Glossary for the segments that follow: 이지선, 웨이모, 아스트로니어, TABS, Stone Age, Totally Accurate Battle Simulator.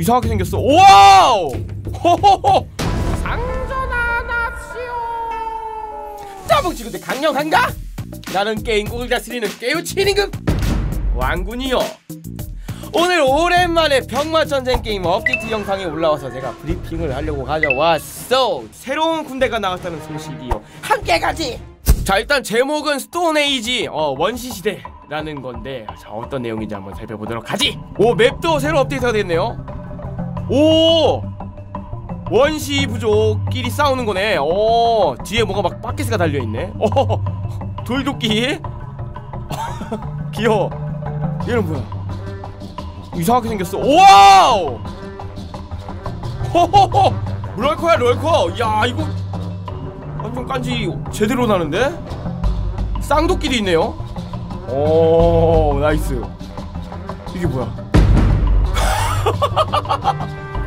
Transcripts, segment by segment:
좀 이상하게 생겼어. 와우! 호호호! 상전하나시오! 짜봉치 근데 강력한가? 나는 게임국을 다스리는 깨우치인급 왕군이요. 오늘 오랜만에 병마전쟁 게임 업데이트 영상에 올라와서 제가 브리핑을 하려고 가져왔어. 새로운 군대가 나왔다는 소식이요. 함께 가지! 자, 일단 제목은 스톤 에이지 원시시대 라는 건데, 자 어떤 내용인지 한번 살펴보도록 하지! 오, 맵도 새로 업데이트가 됐네요. 오! 원시 부족끼리 싸우는 거네. 오, 뒤에 뭔가 막 바켓스가 달려있네. 오, 돌도끼? 귀여워. 얘는 뭐야? 이상하게 생겼어. 와우! 호호호! 롤커야, 롤커! 야, 이거 완전 깐지 제대로 나는데? 쌍도끼도 있네요? 오, 나이스. 이게 뭐야?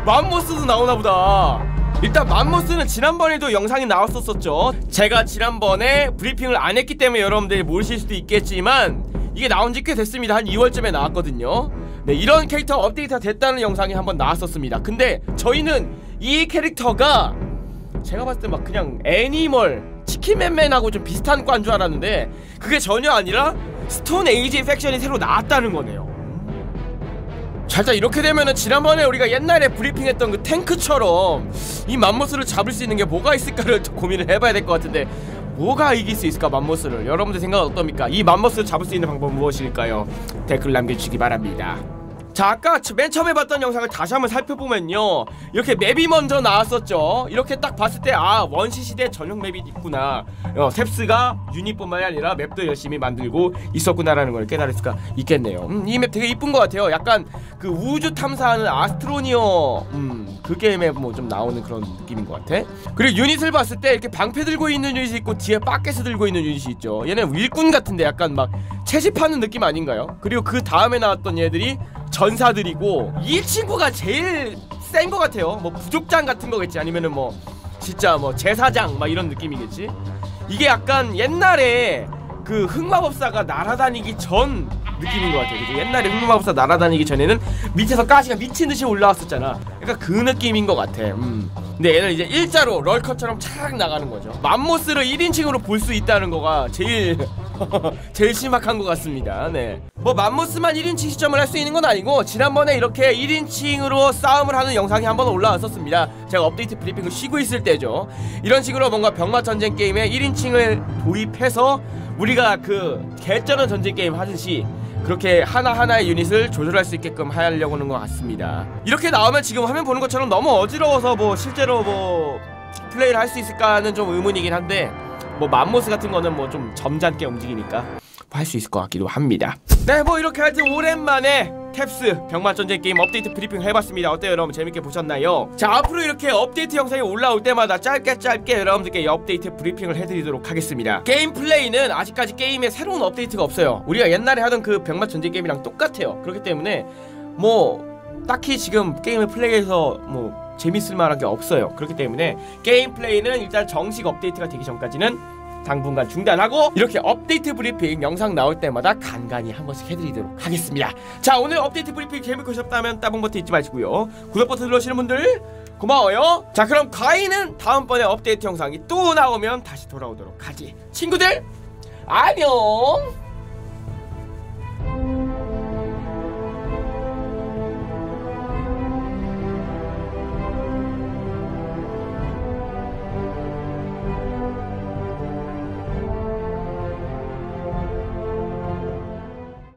맘모스도 나오나보다. 일단 맘모스는 지난번에도 영상이 나왔었었죠. 제가 지난번에 브리핑을 안 했기 때문에 여러분들이 모르실 수도 있겠지만 이게 나온지 꽤 됐습니다. 한 2월쯤에 나왔거든요. 네, 이런 캐릭터 업데이트가 됐다는 영상이 한번 나왔었습니다. 근데 저희는 이 캐릭터가 제가 봤을 때 막 그냥 애니멀 치킨맨맨하고 좀 비슷한 과인 줄 알았는데 그게 전혀 아니라 스톤 에이지 팩션이 새로 나왔다는 거네요. 자, 일단 이렇게 되면은 지난번에 우리가 옛날에 브리핑했던 그 탱크처럼 이 맘모스를 잡을 수 있는 게 뭐가 있을까를 고민을 해봐야 될 것 같은데, 뭐가 이길 수 있을까? 맘모스를 여러분들 생각은 어떻습니까? 이 맘모스를 잡을 수 있는 방법은 무엇일까요? 댓글 남겨주시기 바랍니다. 자, 아까 맨 처음에 봤던 영상을 다시 한번 살펴보면요, 이렇게 맵이 먼저 나왔었죠. 이렇게 딱 봤을 때 아, 원시시대 전용 맵이 있구나, 셉스가 유닛뿐만이 아니라 맵도 열심히 만들고 있었구나라는 걸 깨달을 수가 있겠네요. 이 맵 되게 이쁜 것 같아요. 약간 그 우주 탐사하는 아스트로니어 그 게임에 뭐 좀 나오는 그런 느낌인 것 같아. 그리고 유닛을 봤을 때 이렇게 방패 들고 있는 유닛이 있고 뒤에 바켓스 들고 있는 유닛이 있죠. 얘는 일꾼 같은데 약간 막 채집하는 느낌 아닌가요? 그리고 그 다음에 나왔던 얘들이 전사들이고, 이 친구가 제일 센 것 같아요. 뭐 부족장 같은 거겠지, 아니면은 뭐 진짜 뭐 제사장 막 이런 느낌이겠지. 이게 약간 옛날에 그 흑마법사가 날아다니기 전 느낌인 것 같아요. 그치? 옛날에 흑마법사 날아다니기 전에는 밑에서 가시가 미친듯이 올라왔었잖아. 약간 그 느낌인 것 같아. 근데 얘는 이제 일자로 럴컷처럼 착 나가는 거죠. 맘모스를 1인칭으로 볼 수 있다는 거가 제일 심각한 것 같습니다. 네, 뭐 맘모스만 1인칭 시점을 할 수 있는 건 아니고 지난번에 이렇게 1인칭으로 싸움을 하는 영상이 한번 올라왔었습니다. 제가 업데이트 브리핑을 쉬고 있을 때죠. 이런 식으로 뭔가 병마전쟁 게임에 1인칭을 도입해서 우리가 그 개쩌는 전쟁 게임 하듯이 그렇게 하나하나의 유닛을 조절할 수 있게끔 하려고 하는 것 같습니다. 이렇게 나오면 지금 화면 보는 것처럼 너무 어지러워서 뭐 실제로 뭐 플레이를 할 수 있을까는 좀 의문이긴 한데, 뭐 맘모스 같은 거는 뭐 좀 점잖게 움직이니까 할 수 있을 것 같기도 합니다. 네, 뭐 이렇게 하여튼 오랜만에 탭스 병마전쟁 게임 업데이트 브리핑 해봤습니다. 어때요, 여러분? 재밌게 보셨나요? 자, 앞으로 이렇게 업데이트 영상이 올라올 때마다 짧게 여러분들께 업데이트 브리핑을 해드리도록 하겠습니다. 게임 플레이는 아직까지 게임에 새로운 업데이트가 없어요. 우리가 옛날에 하던 그 병마전쟁 게임이랑 똑같아요. 그렇기 때문에 뭐 딱히 지금 게임을 플레이해서 뭐 재밌을 만한 게 없어요. 그렇기 때문에 게임 플레이는 일단 정식 업데이트가 되기 전까지는 당분간 중단하고 이렇게 업데이트 브리핑 영상 나올 때마다 간간히 한 번씩 해드리도록 하겠습니다. 자, 오늘 업데이트 브리핑 재밌게 보셨다면 따봉 버튼 잊지 마시고요. 구독 버튼 눌러주시는 분들 고마워요. 자, 그럼 가인은 다음번에 업데이트 영상이 또 나오면 다시 돌아오도록 하지. 친구들 안녕.